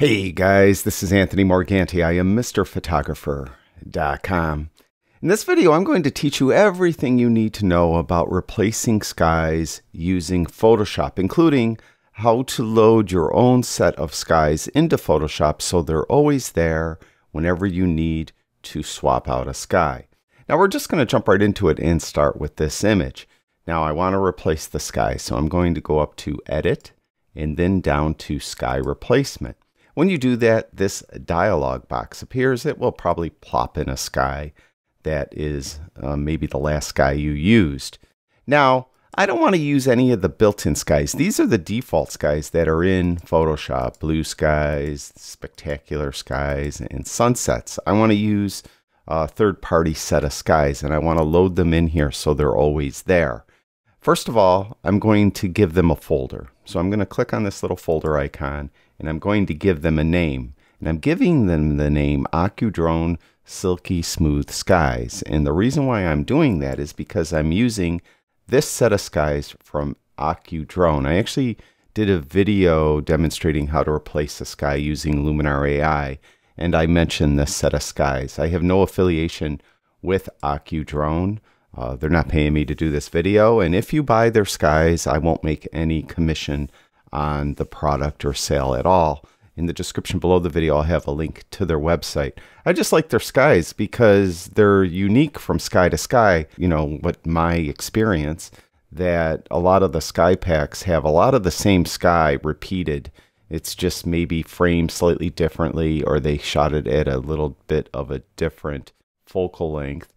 Hey guys, this is Anthony Morganti. I am MrPhotographer.com. In this video, I'm going to teach you everything you need to know about replacing skies using Photoshop, including how to load your own set of skies into Photoshop so they're always there whenever you need to swap out a sky. Now we're just going to jump right into it and start with this image. Now I want to replace the sky, so I'm going to go up to Edit and then down to Sky Replacement. When you do that, this dialog box appears. It will probably plop in a sky that is maybe the last sky you used. Now, I don't want to use any of the built-in skies. These are the default skies that are in Photoshop. Blue skies, spectacular skies, and sunsets. I want to use a third-party set of skies, and I want to load them in here so they're always there. First of all, I'm going to give them a folder. So I'm going to click on this little folder icon, and I'm going to give them a name. And I'm giving them the name OcuDrone Silky Smooth Skies. And the reason why I'm doing that is because I'm using this set of skies from OcuDrone. I actually did a video demonstrating how to replace a sky using Luminar AI, and I mentioned this set of skies. I have no affiliation with OcuDrone. They're not paying me to do this video, and if you buy their skies, I won't make any commission on the product or sale at all. In the description below the video, I'll have a link to their website. I just like their skies because they're unique from sky to sky. You know, what my experience that a lot of the sky packs have a lot of the same sky repeated. It's just maybe framed slightly differently, or they shot it at a little bit of a different focal length.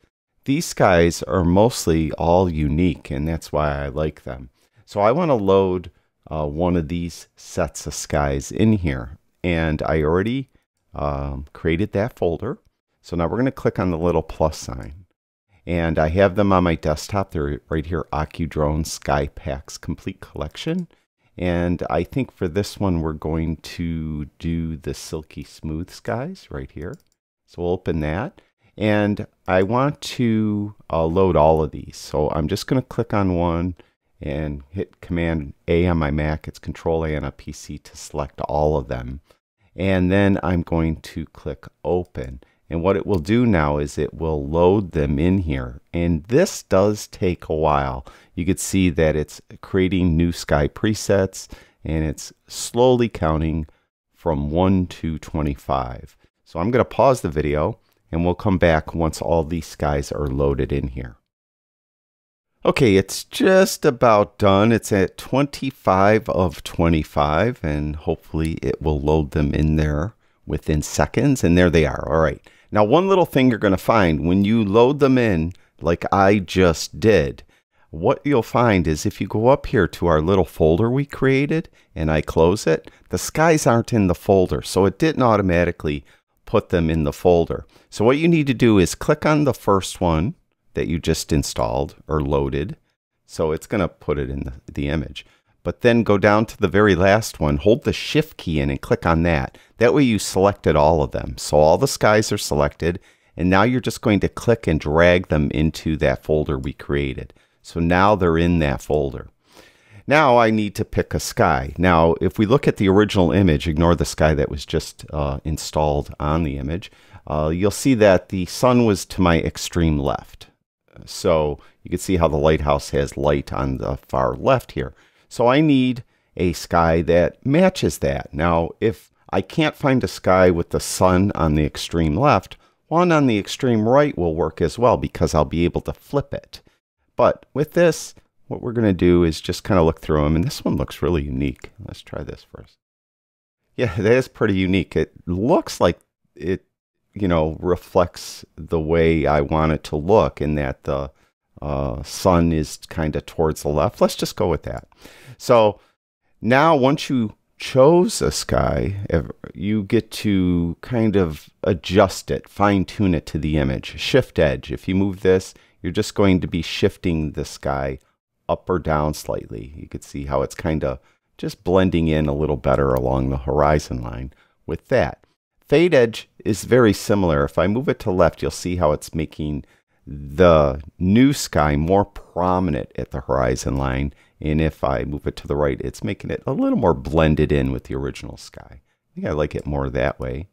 These skies are mostly all unique, and that's why I like them. So I want to load one of these sets of skies in here, and I already created that folder. So now we're going to click on the little plus sign, and I have them on my desktop. They're right here, OcuDrone Sky Packs Complete Collection, and I think for this one we're going to do the Silky Smooth Skies right here. So we'll open that. And I want to load all of these. So I'm just going to click on one and hit Command A on my Mac. It's Control A on a PC to select all of them. And then I'm going to click Open. And what it will do now is it will load them in here. And this does take a while. You can see that it's creating new sky presets, and it's slowly counting from 1 to 25. So I'm going to pause the video, and we'll come back once all these skies are loaded in here. Okay, it's just about done. It's at 25 of 25, and hopefully it will load them in there within seconds, and there they are. All right. Now, one little thing you're going to find when you load them in, like I just did, what you'll find is if you go up here to our little folder we created, and I close it, the skies aren't in the folder, so it didn't automatically put them in the folder. So what you need to do is click on the first one that you just installed or loaded. So it's going to put it in the image. But then go down to the very last one, hold the Shift key in and click on that. That way you selected all of them. So all the skies are selected, and now you're just going to click and drag them into that folder we created. So now they're in that folder. Now I need to pick a sky. Now, if we look at the original image, ignore the sky that was just installed on the image, you'll see that the sun was to my extreme left. So you can see how the lighthouse has light on the far left here. So I need a sky that matches that. Now, if I can't find a sky with the sun on the extreme left, one on the extreme right will work as well because I'll be able to flip it. But with this, what we're going to do is just kind of look through them. And this one looks really unique. Let's try this first. Yeah, that is pretty unique. It looks like it, you know, reflects the way I want it to look in that the sun is kind of towards the left. Let's just go with that. So now once you chose a sky, you get to kind of adjust it, fine-tune it to the image. Shift edge. If you move this, you're just going to be shifting the sky up or down slightly. You could see how it's kind of just blending in a little better along the horizon line with that. Fade edge is very similar. If I move it to left, you'll see how it's making the new sky more prominent at the horizon line. And if I move it to the right, it's making it a little more blended in with the original sky. I think I like it more that way.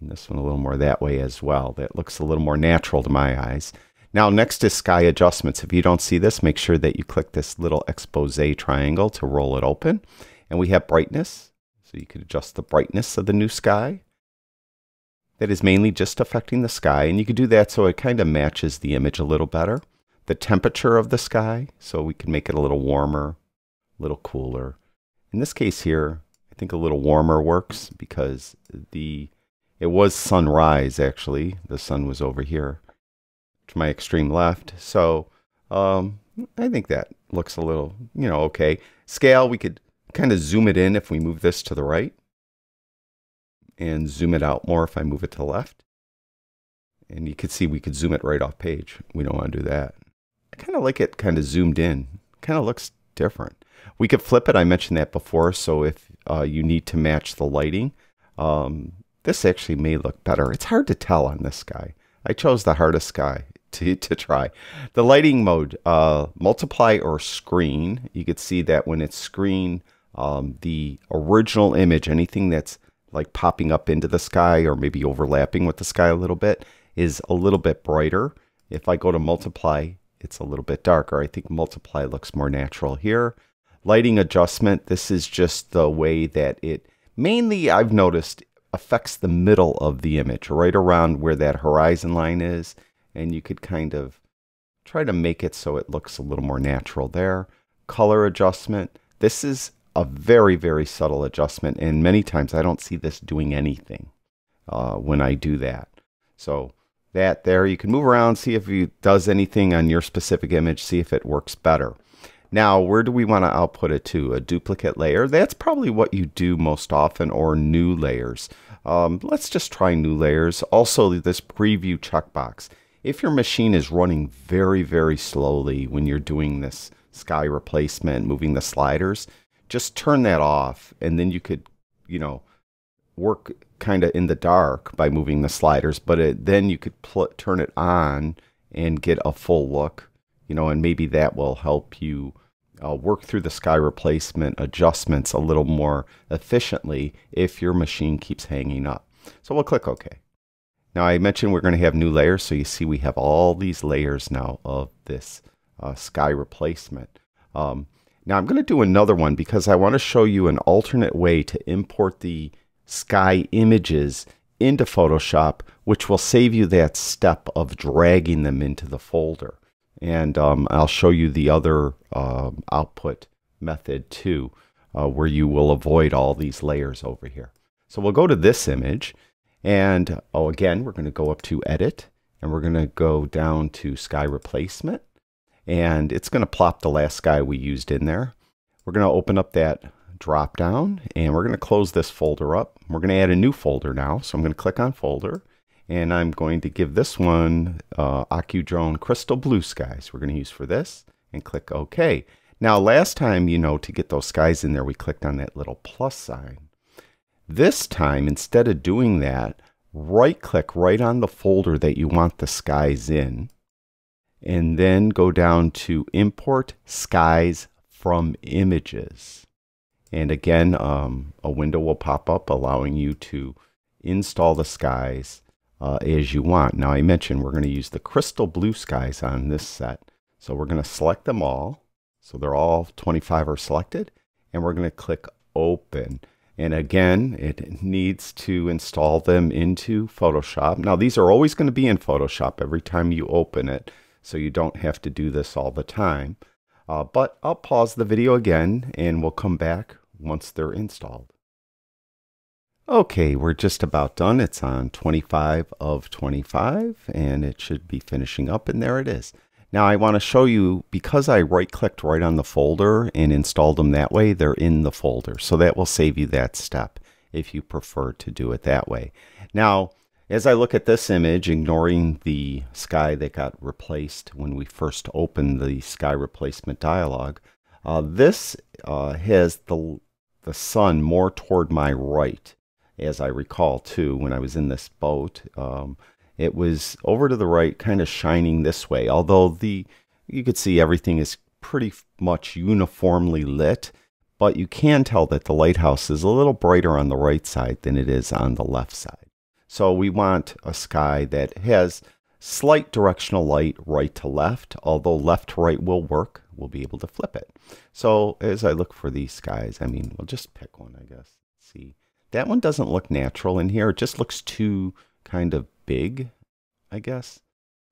And this one a little more that way as well. That looks a little more natural to my eyes. Now next is sky adjustments. If you don't see this, make sure that you click this little expose triangle to roll it open. And we have brightness. So you can adjust the brightness of the new sky. That is mainly just affecting the sky. And you can do that so it kind of matches the image a little better. The temperature of the sky. So we can make it a little warmer, a little cooler. In this case here, I think a little warmer works because it was sunrise actually. The sun was over here to my extreme left. So I think that looks a little, you know, okay. Scale, we could kind of zoom it in if we move this to the right. And zoom it out more if I move it to the left. And you could see we could zoom it right off page. We don't want to do that. I kind of like it kind of zoomed in. It kind of looks different. We could flip it. I mentioned that before. So if you need to match the lighting, this actually may look better. It's hard to tell on this guy. I chose the hardest guy to try. The lighting mode, multiply or screen. You could see that when it's screen, the original image, anything that's like popping up into the sky or maybe overlapping with the sky a little bit, is a little bit brighter. If I go to multiply, it's a little bit darker. I think multiply looks more natural here. Lighting adjustment, this is just the way that it mainly, I've noticed, affects the middle of the image, right around where that horizon line is. And you could kind of try to make it so it looks a little more natural there. Color adjustment, this is a very, very subtle adjustment, and many times I don't see this doing anything when I do that. So that there, you can move around, see if it does anything on your specific image, see if it works better. Now, where do we want to output it to? A duplicate layer? That's probably what you do most often, or new layers. Let's just try new layers. Also, this preview checkbox. If your machine is running very, very slowly when you're doing this sky replacement, moving the sliders, just turn that off, and then you could, you know, work kind of in the dark by moving the sliders, but then you could turn it on and get a full look, you know, and maybe that will help you work through the sky replacement adjustments a little more efficiently if your machine keeps hanging up. So we'll click OK. Now I mentioned we're going to have new layers, so you see we have all these layers now of this sky replacement. Now I'm going to do another one because I want to show you an alternate way to import the sky images into Photoshop, which will save you that step of dragging them into the folder. And I'll show you the other output method too, where you will avoid all these layers over here. So we'll go to this image, and oh, again, we're going to go up to Edit, and we're going to go down to Sky Replacement. And it's going to plop the last sky we used in there. We're going to open up that drop down, and we're going to close this folder up. We're going to add a new folder now. So I'm going to click on folder, and I'm going to give this one OcuDrone Crystal Blue Skies. We're going to use for this and click OK. Now last time, you know, to get those skies in there, we clicked on that little plus sign. This time, instead of doing that, right click right on the folder that you want the skies in, and then go down to Import Skies from Images. And again, a window will pop up allowing you to install the skies as you want. Now I mentioned we're going to use the crystal blue skies on this set. So we're going to select them all. So they're all 25 are selected. And we're going to click Open. And again, it needs to install them into Photoshop. Now these are always going to be in Photoshop every time you open it, so you don't have to do this all the time. But I'll pause the video again, and we'll come back once they're installed. Okay, we're just about done. It's on 25 of 25, and it should be finishing up, and there it is. Now I want to show you, because I right-clicked right on the folder and installed them that way, they're in the folder. So that will save you that step if you prefer to do it that way. Now, as I look at this image, ignoring the sky that got replaced when we first opened the sky replacement dialog, this has the sun more toward my right, as I recall too, when I was in this boat. It was over to the right, kind of shining this way, although you could see everything is pretty much uniformly lit, but you can tell that the lighthouse is a little brighter on the right side than it is on the left side. So we want a sky that has slight directional light right to left, although left to right will work. We'll be able to flip it. So as I look for these skies, I mean, we'll just pick one, I guess. Let's see, that one doesn't look natural in here. It just looks too kind of big, I guess.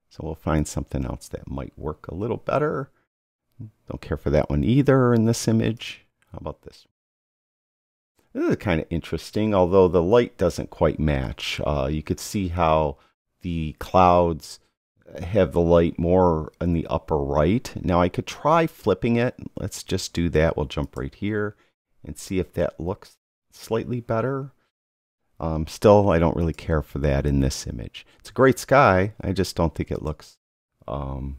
So we'll find something else that might work a little better. Don't care for that one either in this image. How about this? This is kind of interesting, although the light doesn't quite match. You could see how the clouds have the light more in the upper right. Now I could try flipping it. Let's just do that. We'll jump right here and see if that looks slightly better. Still, I don't really care for that in this image. It's a great sky. I just don't think it looks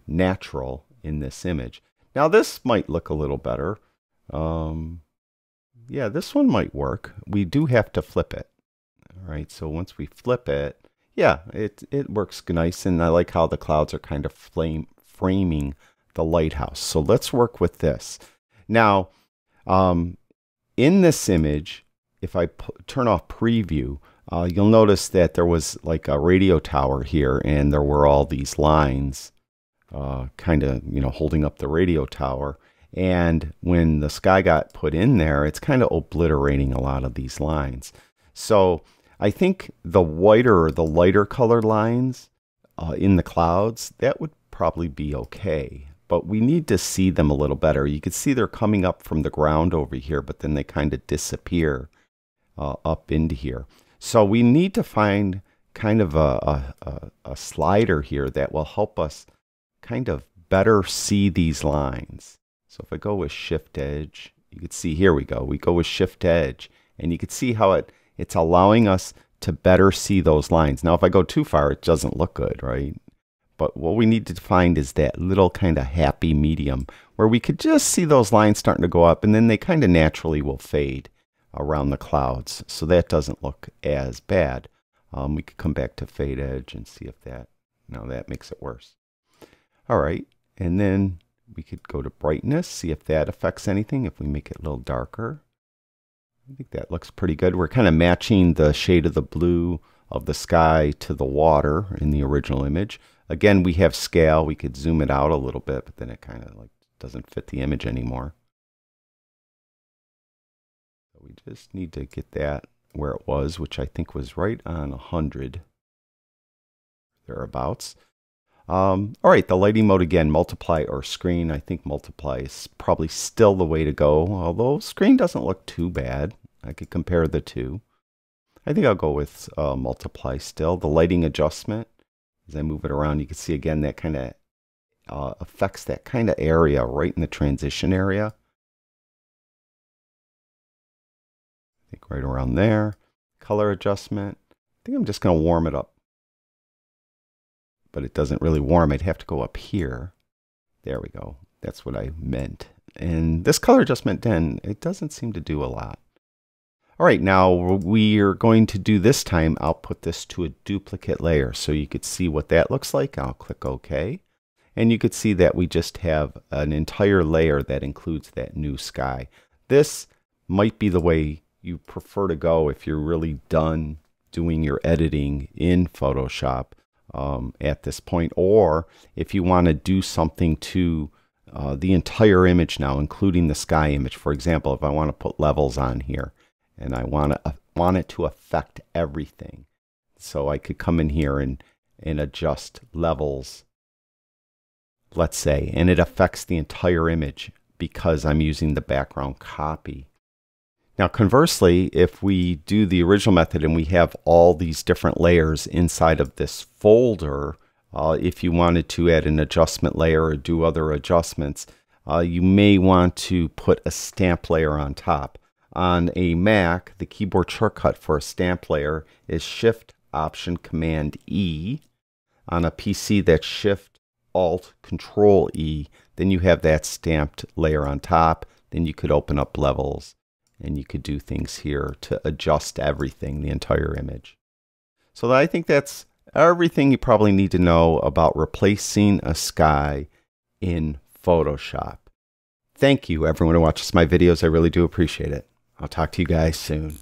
natural in this image. Now this might look a little better. Yeah, this one might work. We do have to flip it. All right, so once we flip it, yeah, it works nice, and I like how the clouds are kind of framing the lighthouse. So let's work with this. Now, in this image, if I turn off preview, you'll notice that there was like a radio tower here, and there were all these lines kind of, you know, holding up the radio tower. And when the sky got put in there, it's kind of obliterating a lot of these lines. So I think the whiter, the lighter colored lines in the clouds, that would probably be okay. But we need to see them a little better. You can see they're coming up from the ground over here, but then they kind of disappear up into here. So we need to find kind of a slider here that will help us kind of better see these lines. So if I go with Shift Edge, you can see, here we go. We go with Shift Edge, and you can see how it's allowing us to better see those lines. Now, if I go too far, it doesn't look good, right? But what we need to find is that little kind of happy medium where we could just see those lines starting to go up, and then they kind of naturally will fade around the clouds. So that doesn't look as bad. We could come back to Fade Edge and see if that, no, that makes it worse. All right, and then we could go to brightness, see if that affects anything, if we make it a little darker. I think that looks pretty good. We're kind of matching the shade of the blue of the sky to the water in the original image. Again, we have scale. We could zoom it out a little bit, but then it kind of like doesn't fit the image anymore. So we just need to get that where it was, which I think was right on 100 thereabouts. All right, the lighting mode again, multiply or screen. I think multiply is probably still the way to go, although screen doesn't look too bad. I could compare the two. I think I'll go with multiply still. The lighting adjustment, as I move it around, you can see again that kind of affects that kind of area right in the transition area. I think right around there. Color adjustment. I think I'm just going to warm it up. But it doesn't really warm. I'd have to go up here. There we go. That's what I meant. And this color adjustment then, it doesn't seem to do a lot. All right, now we are going to do this time, I'll put this to a duplicate layer so you could see what that looks like. I'll click OK. And you could see that we just have an entire layer that includes that new sky. This might be the way you prefer to go if you're really done doing your editing in Photoshop. At this point, or if you want to do something to the entire image now, including the sky image. For example, if I want to put levels on here and I want it to affect everything. So I could come in here and adjust levels, let's say, and it affects the entire image because I'm using the background copy. Now, conversely, if we do the original method and we have all these different layers inside of this folder, if you wanted to add an adjustment layer or do other adjustments, you may want to put a stamp layer on top. On a Mac, the keyboard shortcut for a stamp layer is Shift-Option-Command-E. On a PC, that's Shift-Alt-Control-E. Then you have that stamped layer on top. Then you could open up levels. And you could do things here to adjust everything, the entire image. So I think that's everything you probably need to know about replacing a sky in Photoshop. Thank you, everyone who watches my videos. I really do appreciate it. I'll talk to you guys soon.